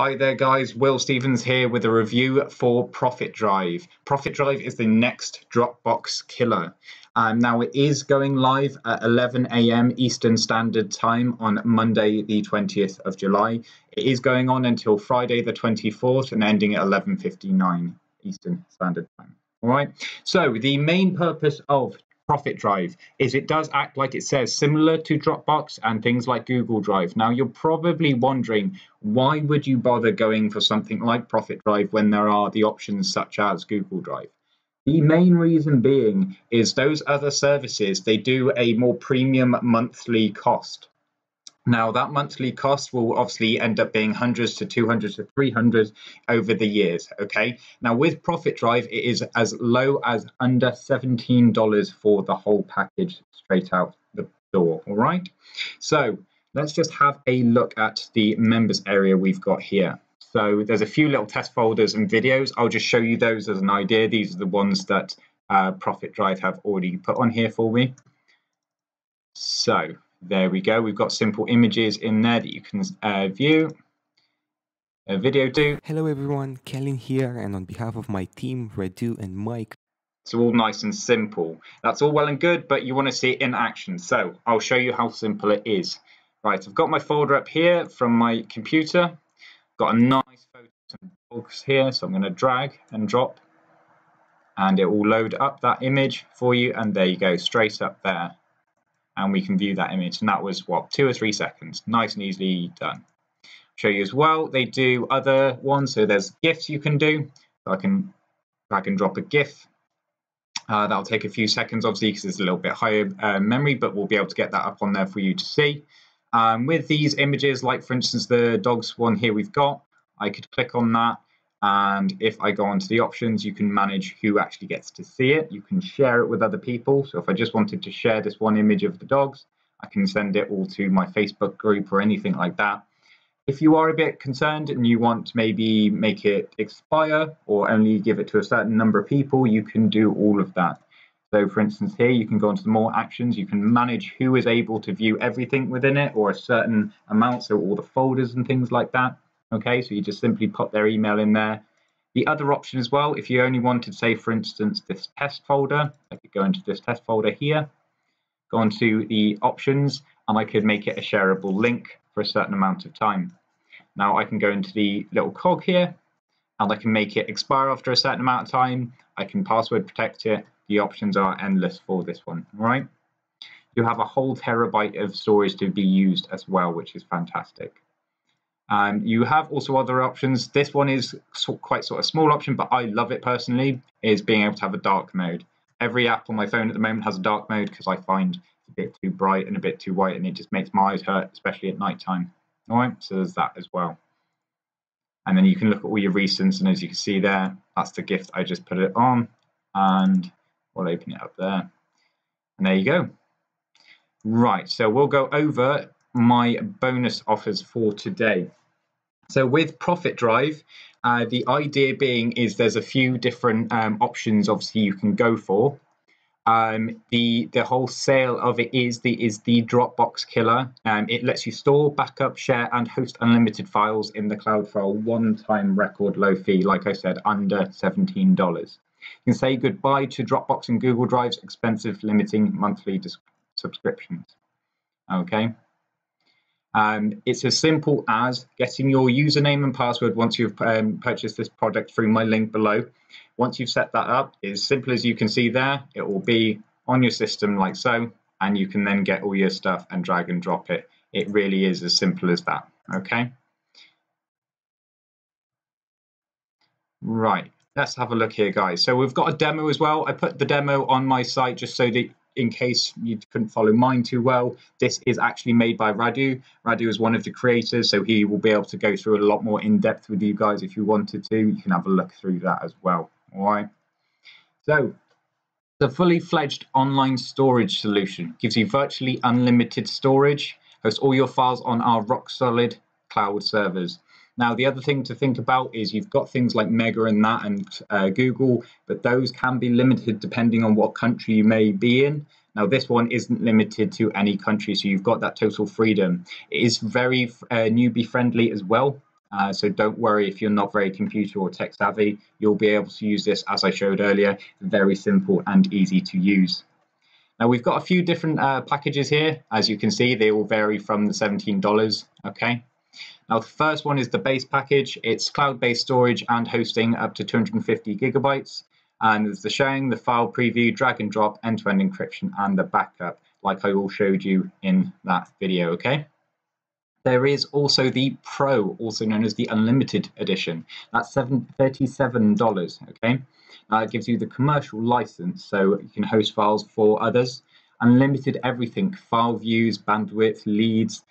Hi there guys, Will Stephens here with a review for Profit Drive. Profit Drive is the next Dropbox killer. Now it is going live at 11 AM Eastern Standard Time on Monday the 20th of July. It is going on until Friday the 24th and ending at 11:59 Eastern Standard Time. All right, so the main purpose of Profit Drive is it does act like it says, similar to Dropbox and things like Google Drive. Now you're probably wondering, why would you bother going for something like Profit Drive when there are the options such as Google Drive? The main reason being is those other services, they do a more premium monthly cost. Now that monthly cost will obviously end up being hundreds to 200 to 300 over the years, okay? Now with Profit Drive, it is as low as under $17 for the whole package straight out the door, all right? So let's just have a look at the members area we've got here. So there's a few little test folders and videos. I'll just show you those as an idea. These are the ones that Profit Drive have already put on here for me. So there we go, we've got simple images in there that you can view, a video too. Hello everyone, Kellen here, and on behalf of my team, Radu and Mike. It's all nice and simple. That's all well and good, but you want to see it in action. So I'll show you how simple it is. Right, I've got my folder up here from my computer. Got a nice photo and dogs here, so I'm going to drag and drop. And it will load up that image for you, and there you go, straight up there. And we can view that image, and that was what, 2 or 3 seconds, nice and easily done. I'll show you as well, they do other ones, so there's GIFs you can do. So I can drag and drop a GIF. That'll take a few seconds obviously because it's a little bit higher memory, but we'll be able to get that up on there for you to see. With these images, like for instance the dogs one here we've got, I could click on that, and if I go onto the options, you can manage who actually gets to see it. You can share it with other people. So if I just wanted to share this one image of the dogs, I can send it all to my Facebook group or anything like that. If you are a bit concerned and you want to maybe make it expire or only give it to a certain number of people, you can do all of that. So for instance here, you can go onto the more actions. You can manage who is able to view everything within it or a certain amount, so all the folders and things like that. Okay, so you just simply pop their email in there. The other option as well, if you only wanted, say, for instance, this test folder, I could go into this test folder here, go onto the options, and I could make it a shareable link for a certain amount of time. Now I can go into the little cog here, and I can make it expire after a certain amount of time. I can password protect it. The options are endless for this one, all right? You have a whole terabyte of storage to be used as well, which is fantastic. You have also other options. This one is quite sort of small option, but I love it personally, is being able to have a dark mode. Every app on my phone at the moment has a dark mode because I find it's a bit too bright and a bit too white, and it just makes my eyes hurt, especially at night time. All right, so there's that as well. And then you can look at all your recents, and as you can see there, that's the gift I just put it on, and we'll open it up there. And there you go. Right, so we'll go over my bonus offers for today. So with Profit Drive, the idea being is there's a few different options obviously you can go for. The whole sale of it is the Dropbox killer. It lets you store, backup, share and host unlimited files in the cloud for a one-time record low fee, like I said, under $17. You can say goodbye to Dropbox and Google Drive's expensive limiting monthly subscriptions. Okay. It's as simple as getting your username and password once you've purchased this product through my link below. Once you've set that up, it's as simple as you can see there. It will be on your system like so, and you can then get all your stuff and drag and drop it. It really is as simple as that, okay? Right, let's have a look here, guys. So we've got a demo as well. I put the demo on my site just so that in case you couldn't follow mine too well, this is actually made by Radu. Radu is one of the creators, so he will be able to go through it a lot more in depth with you guys if you wanted to. You can have a look through that as well, all right? So, the fully fledged online storage solution gives you virtually unlimited storage, hosts all your files on our rock solid cloud servers. Now, the other thing to think about is you've got things like Mega and that and Google, but those can be limited depending on what country you may be in. Now, this one isn't limited to any country, so you've got that total freedom. It is very newbie friendly as well. So don't worry if you're not very computer or tech savvy, you'll be able to use this, as I showed earlier, very simple and easy to use. Now we've got a few different packages here. As you can see, they all vary from the $17, okay? Now the first one is the base package. It's cloud-based storage and hosting up to 250 gigabytes. And there's the sharing, the file preview, drag and drop, end-to-end encryption, and the backup, like I all showed you in that video, okay? There is also the Pro, also known as the Unlimited Edition. That's $37, okay? It gives you the commercial license, so you can host files for others. Unlimited everything, file views, bandwidth, leads,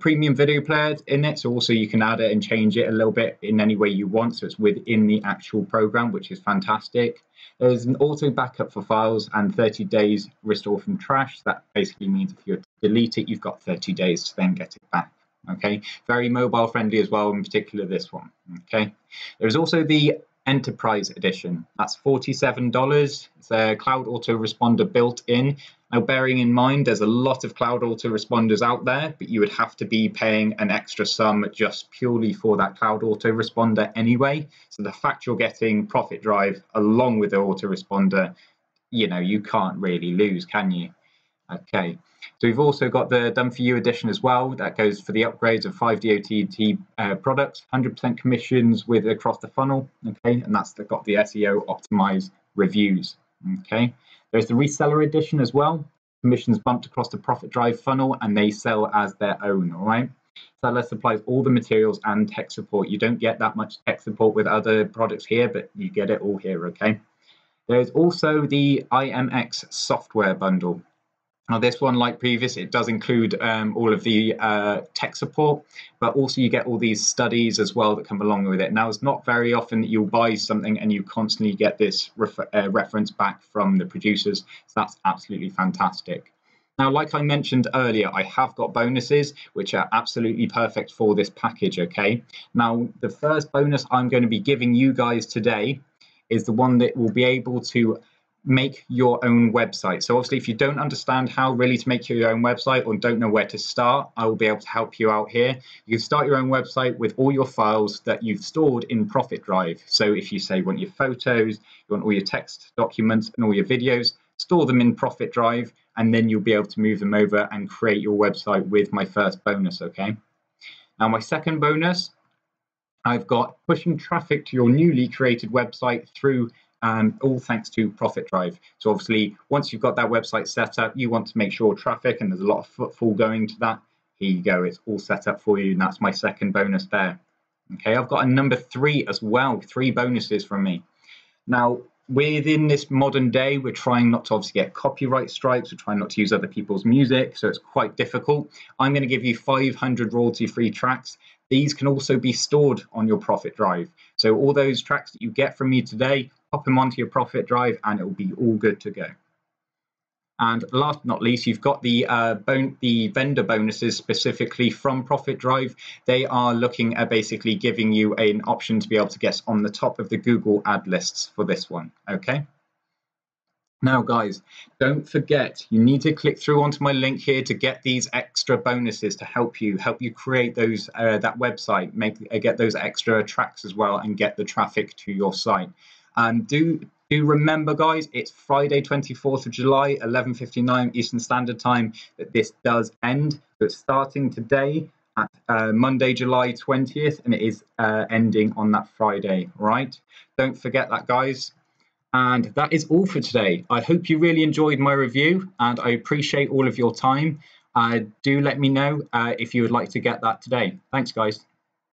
premium video player in it, so also you can add it and change it a little bit in any way you want, so it's within the actual program, which is fantastic. There's an auto backup for files and 30 days restore from trash. That basically means if you delete it, you've got 30 days to then get it back. Okay, very mobile friendly as well, in particular this one. Okay, there's also the Enterprise Edition. That's $47. It's a cloud autoresponder built in. Now, bearing in mind, there's a lot of cloud autoresponders out there, but you would have to be paying an extra sum just purely for that cloud autoresponder anyway. So the fact you're getting Profit Drive along with the autoresponder, you know, you can't really lose, can you? Okay, so we've also got the Done For You edition as well. That goes for the upgrades of 5 DOTT products, 100% commissions with across the funnel. Okay, and that's got the SEO optimized reviews. Okay, there's the Reseller edition as well. Commissions bumped across the Profit Drive funnel, and they sell as their own. All right, Seller supplies all the materials and tech support. You don't get that much tech support with other products here, but you get it all here. Okay, there's also the IMX software bundle. Now this one, like previous, it does include all of the tech support, but also you get all these studies as well that come along with it. Now it's not very often that you'll buy something and you constantly get this reference back from the producers, so that's absolutely fantastic. Now, like I mentioned earlier, I have got bonuses, which are absolutely perfect for this package, okay? Now, the first bonus I'm going to be giving you guys today is the one that will be able to make your own website. So obviously, if you don't understand how really to make your own website or don't know where to start, I will be able to help you out here. You can start your own website with all your files that you've stored in Profit Drive. So if you say you want your photos, you want all your text documents and all your videos, store them in Profit Drive, and then you'll be able to move them over and create your website with my first bonus, okay? Now my second bonus, I've got pushing traffic to your newly created website through all thanks to Profit Drive. So obviously, once you've got that website set up, you want to make sure traffic, and there's a lot of footfall going to that. Here you go, it's all set up for you, and that's my second bonus there. Okay, I've got a number 3 as well, 3 bonuses from me. Now, within this modern day, we're trying not to obviously get copyright strikes, we're trying not to use other people's music, so it's quite difficult. I'm going to give you 500 royalty-free tracks. These can also be stored on your Profit Drive. So all those tracks that you get from me today, pop them onto your Profit Drive and it will be all good to go. And last but not least, you've got the vendor bonuses specifically from Profit Drive. They are looking at basically giving you an option to be able to get on the top of the Google ad lists for this one, okay? Now, guys, don't forget, you need to click through onto my link here to get these extra bonuses to help you create those that website, get those extra tracks as well and get the traffic to your site. And do remember, guys, it's Friday 24th of July, 11:59 Eastern Standard Time, that this does end. So it's starting today at Monday, July 20th, and it is ending on that Friday, right? Don't forget that, guys. And that is all for today. I hope you really enjoyed my review, and I appreciate all of your time. Do let me know if you would like to get that today. Thanks, guys.